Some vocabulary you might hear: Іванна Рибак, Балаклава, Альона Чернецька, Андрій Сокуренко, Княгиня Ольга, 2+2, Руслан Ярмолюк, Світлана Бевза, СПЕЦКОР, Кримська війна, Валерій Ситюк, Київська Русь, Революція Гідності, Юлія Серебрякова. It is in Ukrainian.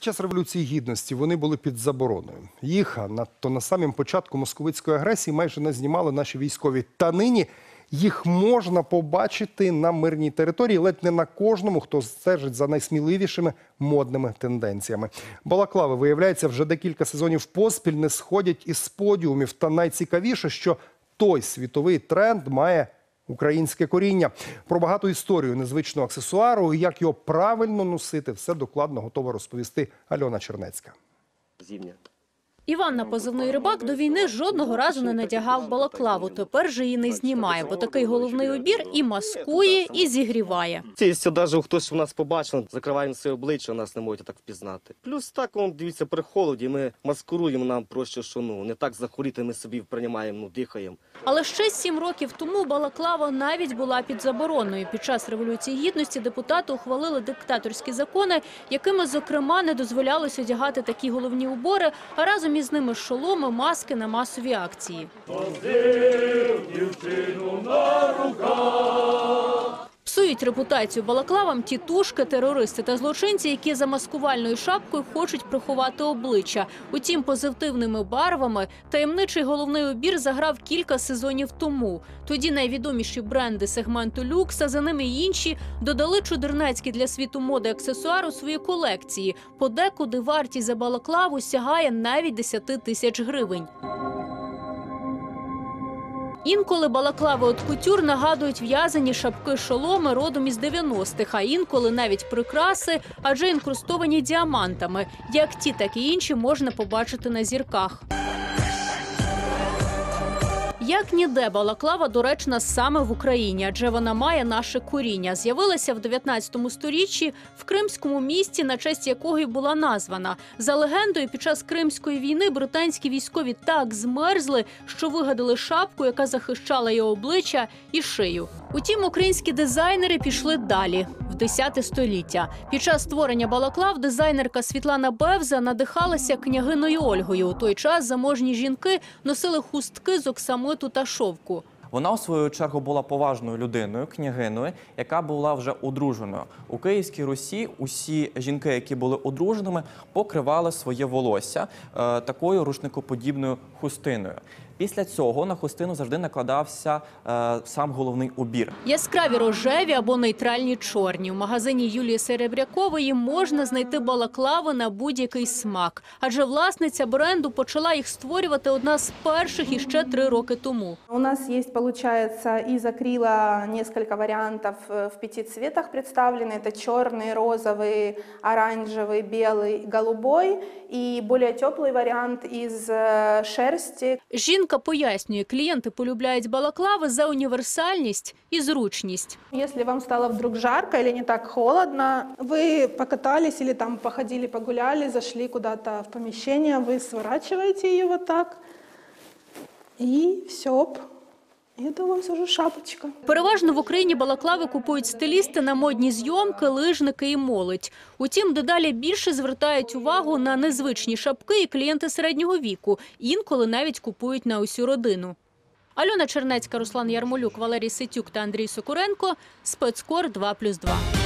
Під час Революції Гідності вони були під забороною. Їх на самому початку московицької агресії майже не знімали наші військові. Та нині їх можна побачити на мирній території, ледь не на кожному, хто стежить за найсміливішими модними тенденціями. Балаклави, виявляється, вже декілька сезонів поспіль не сходять із подіумів. Та найцікавіше, що той світовий тренд має українське коріння. Про багату історію незвичного аксесуару і як його правильно носити, все докладно готова розповісти Альона Чернецька. Іванна, позивний Рибак, до війни жодного разу не надягав балаклаву. Тепер же її не знімає, бо такий головний убір і маскує, і зігріває. Якщо навіть хтось у нас побачив, закриваємо своє обличчя, нас не можуть так впізнати. Плюс так, дивіться, при холоді ми маскуруємо, нам проще, що не так захворіти, ми собі приймаємо, дихаємо. Але ще 7 років тому балаклава навіть була під забороною. Під час Революції Гідності депутати ухвалили диктаторські закони, якими, зокрема, не дозволялося одягати такі головні убори, а разом із ними шоломи, маски на масові акції. Псують репутацію балаклавам тітушки, терористи та злочинці, які за маскувальною шапкою хочуть приховати обличчя. Утім, позитивними барвами таємничий головний убір заграв кілька сезонів тому. Тоді найвідоміші бренди сегменту люкса, за ними й інші, додали чудернацькі для світу моди аксесуар у свої колекції. Подекуди вартість за балаклаву сягає навіть 10 тисяч гривень. Інколи балаклави від кутюр нагадують в'язані шапки-шоломи родом із 90-х, а інколи навіть прикраси, адже інкрустовані діамантами. Як ті, так і інші можна побачити на зірках. Як ніде, балаклава доречна саме в Україні, адже вона має наше коріння. З'явилася в 19 сторіччі в кримському місті, на честь якого й була названа. За легендою, під час Кримської війни британські військові так змерзли, що вигадали шапку, яка захищала її обличчя і шию. Утім, українські дизайнери пішли далі, в 10 століття. Під час створення балаклав дизайнерка Світлана Бевза надихалася княгиною Ольгою. У той час заможні жінки носили хустки з оксамиту та шовку. Вона, у свою чергу, була поважною людиною, княгиною, яка була вже одруженою. У Київській Русі усі жінки, які були одруженими, покривали своє волосся такою рушникоподібною хустиною. Після цього на хустину завжди накладався сам головний убір. Яскраві рожеві або нейтральні чорні. В магазині Юлії Серебрякової можна знайти балаклави на будь-який смак. Адже власниця бренду почала їх створювати одна з перших іще 3 роки тому. У нас є, получается, из акрила несколько вариантов в 5 цветах представлены. Это черный, розовый, оранжевый, белый, голубой и более теплый вариант из шерсти. Жінка пояснює, клієнти полюбляють балаклави за універсальність і зручність. Якщо вам стало вдруг жарко або не так холодно, ви покатались або там походили, погуляли, зайшли кудись в поміщення, ви сворачуєте її ось так і все. Це у вас вже шапочка. Переважно в Україні балаклави купують стилісти на модні зйомки, лижники і молодь. Утім, дедалі більше звертають увагу на незвичні шапки і клієнти середнього віку. Інколи навіть купують на усю родину. Альона Чернецька, Руслан Ярмолюк, Валерій Ситюк та Андрій Сокуренко. СПЕЦКОР 2+2.